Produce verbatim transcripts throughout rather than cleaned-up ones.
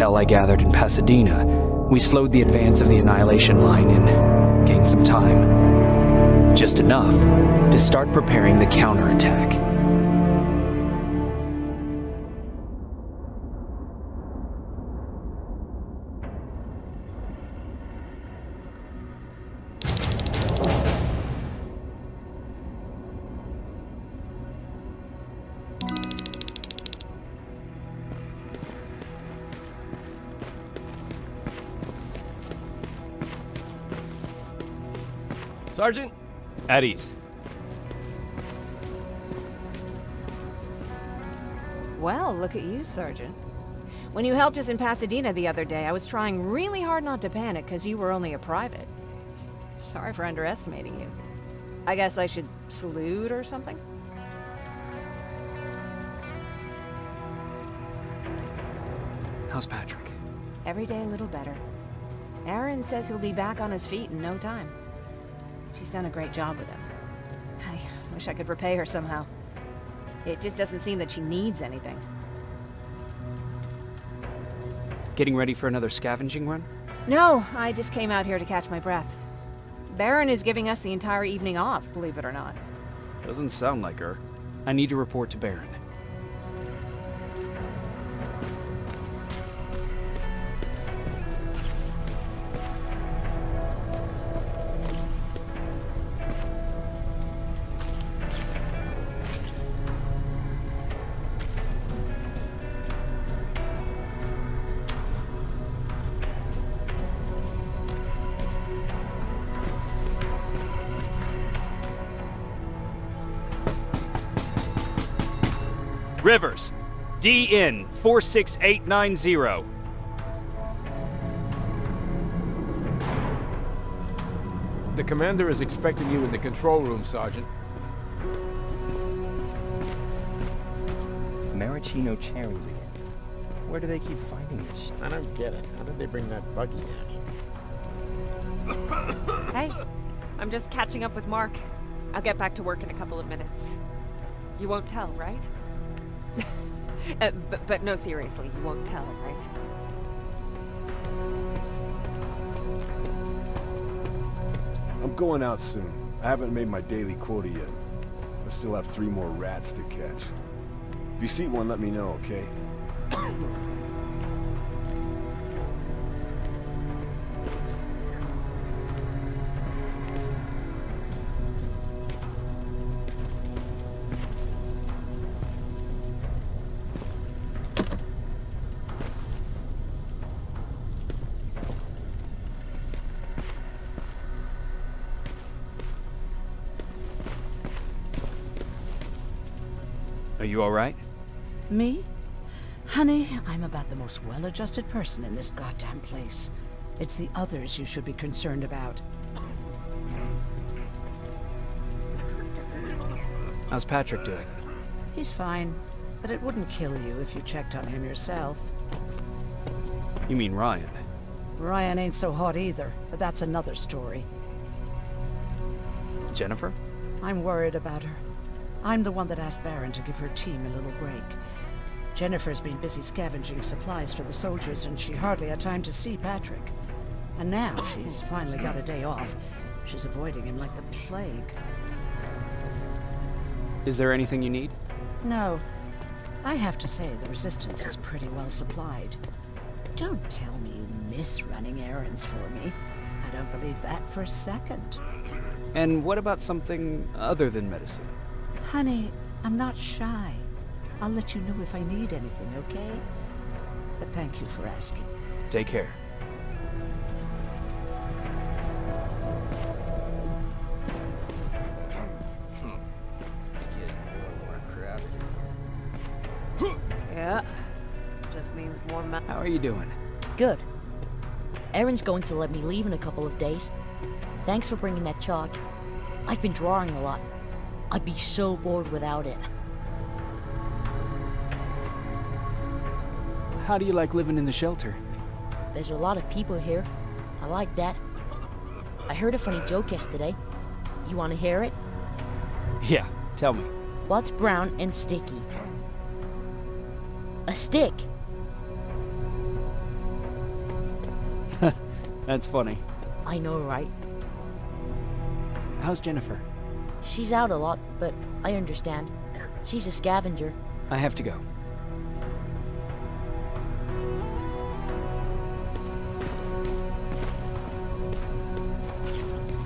intel I gathered in Pasadena, we slowed the advance of the Annihilation Line and gained some time. Just enough to start preparing the counterattack. Sergeant, at ease. Well, look at you, Sergeant. When you helped us in Pasadena the other day, I was trying really hard not to panic because you were only a private. Sorry for underestimating you. I guess I should salute or something? How's Patrick? Every day a little better. Aaron says he'll be back on his feet in no time. She's done a great job with him. I wish I could repay her somehow. It just doesn't seem that she needs anything. Getting ready for another scavenging run? No, I just came out here to catch my breath. Baron is giving us the entire evening off, believe it or not. Doesn't sound like her. I need to report to Baron. Rivers, D N four six eight nine zero. The commander is expecting you in the control room, Sergeant. Marachino Cherries again. Where do they keep finding this shit? I don't get it. How did they bring that buggy down here? Hey, I'm just catching up with Mark. I'll get back to work in a couple of minutes. You won't tell, right? uh, but, but no, seriously, you won't tell, right? I'm going out soon. I haven't made my daily quota yet. I still have three more rats to catch. If you see one, let me know, okay? Are you all right? Me? Honey, I'm about the most well-adjusted person in this goddamn place. It's the others you should be concerned about. How's Patrick doing? He's fine, but it wouldn't kill you if you checked on him yourself. You mean Ryan? Ryan ain't so hot either, but that's another story. Jennifer? I'm worried about her. I'm the one that asked Baron to give her team a little break. Jennifer's been busy scavenging supplies for the soldiers, and she hardly had time to see Patrick. And now she's finally got a day off. She's avoiding him like the plague. Is there anything you need? No. I have to say, the Resistance is pretty well supplied. Don't tell me you miss running errands for me. I don't believe that for a second. And what about something other than medicine? Honey, I'm not shy. I'll let you know if I need anything, okay? But thank you for asking. Take care. It's getting more and more crowded in here. Yeah. Just means more ma- How are you doing? Good. Erin's going to let me leave in a couple of days. Thanks for bringing that chalk. I've been drawing a lot. I'd be so bored without it. How do you like living in the shelter? There's a lot of people here. I like that. I heard a funny joke yesterday. You want to hear it? Yeah, tell me. What's brown and sticky? A stick! That's funny. I know, right? How's Jennifer? She's out a lot, but I understand. She's a scavenger. I have to go.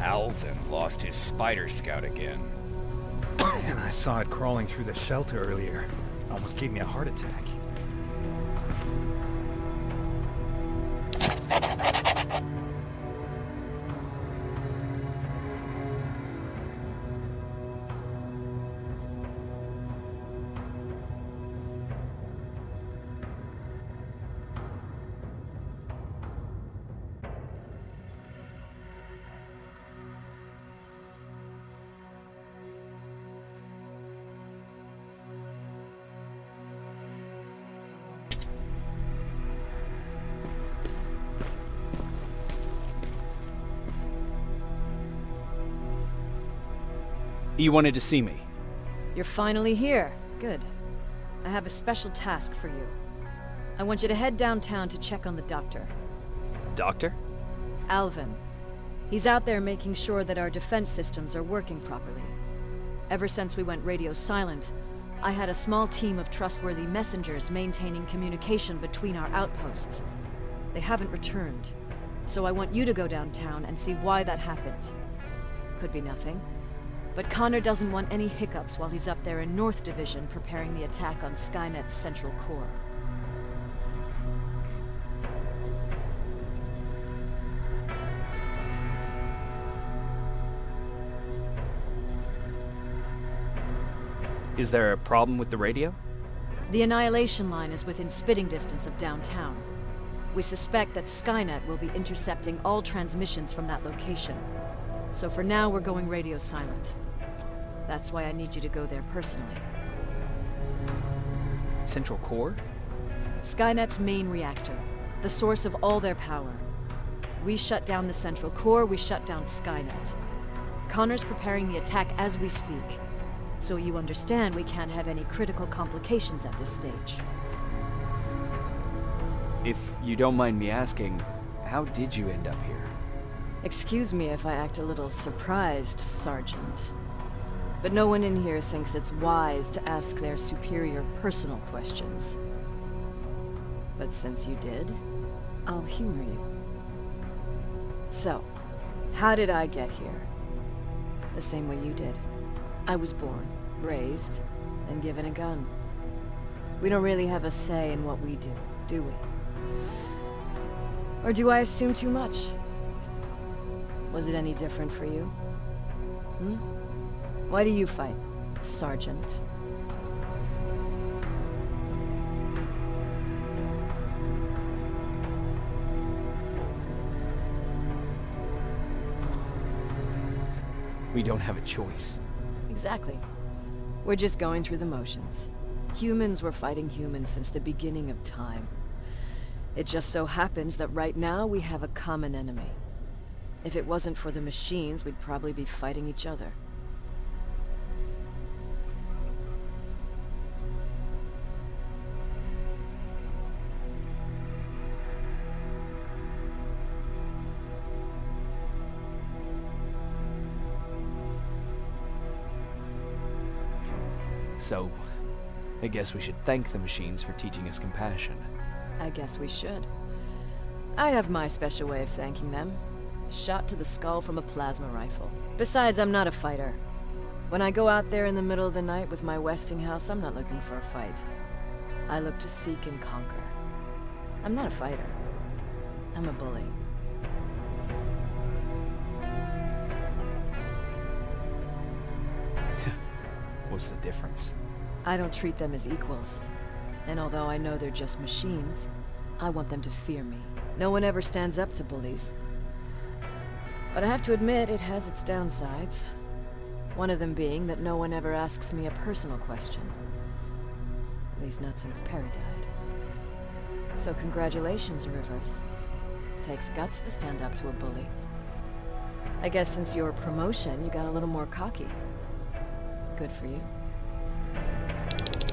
Alvin lost his spider scout again. And I saw it crawling through the shelter earlier. Almost gave me a heart attack. You wanted to see me. You're finally here. Good. I have a special task for you. I want you to head downtown to check on the doctor. Doctor? Alvin. He's out there making sure that our defense systems are working properly. Ever since we went radio silent, I had a small team of trustworthy messengers maintaining communication between our outposts. They haven't returned, so I want you to go downtown and see why that happened. Could be nothing. But Connor doesn't want any hiccups while he's up there in North Division preparing the attack on Skynet's Central Core. Is there a problem with the radio? The Annihilation Line is within spitting distance of downtown. We suspect that Skynet will be intercepting all transmissions from that location. So for now, we're going radio silent. That's why I need you to go there personally. Central Core? Skynet's main reactor, the source of all their power. We shut down the Central Core, we shut down Skynet. Connor's preparing the attack as we speak, so you understand we can't have any critical complications at this stage. If you don't mind me asking, how did you end up here? Excuse me if I act a little surprised, Sergeant. But no one in here thinks it's wise to ask their superior personal questions. But since you did, I'll humor you. So, how did I get here? The same way you did. I was born, raised, and given a gun. We don't really have a say in what we do, do we? Or do I assume too much? Was it any different for you? Hmm? Why do you fight, Sergeant? We don't have a choice. Exactly. We're just going through the motions. Humans were fighting humans since the beginning of time. It just so happens that right now we have a common enemy. If it wasn't for the machines, we'd probably be fighting each other. So, I guess we should thank the machines for teaching us compassion. I guess we should. I have my special way of thanking them. Shot to the skull from a plasma rifle. Besides, I'm not a fighter. When I go out there in the middle of the night with my Westinghouse, I'm not looking for a fight. I look to seek and conquer. I'm not a fighter. I'm a bully. What's the difference? I don't treat them as equals. And although I know they're just machines, I want them to fear me. No one ever stands up to bullies. But I have to admit, it has its downsides. One of them being that no one ever asks me a personal question. At least not since Perry died. So congratulations, Rivers. Takes guts to stand up to a bully. I guess since your promotion, you got a little more cocky. Good for you.